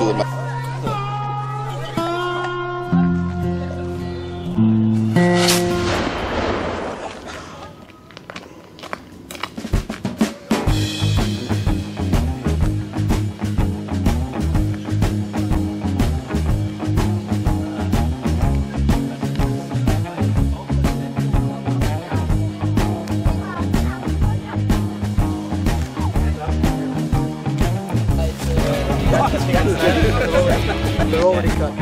for the They're already cut.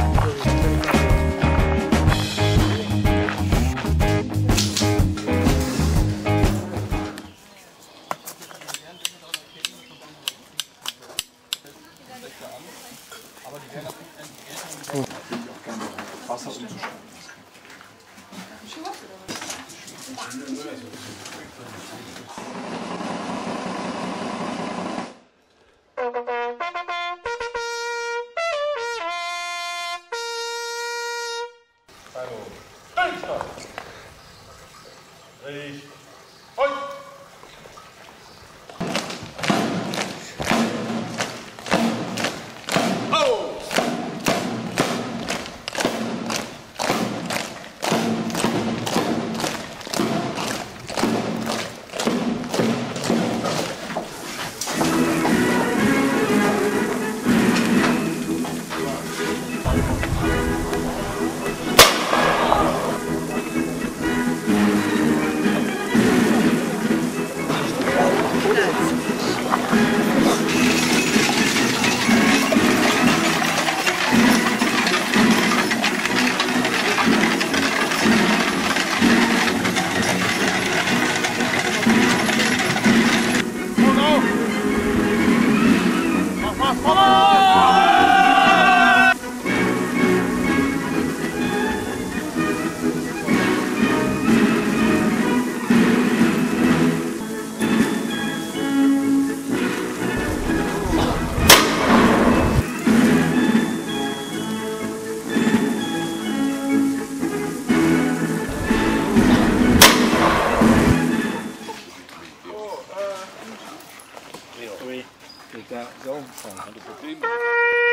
Ready? Fight! That go on.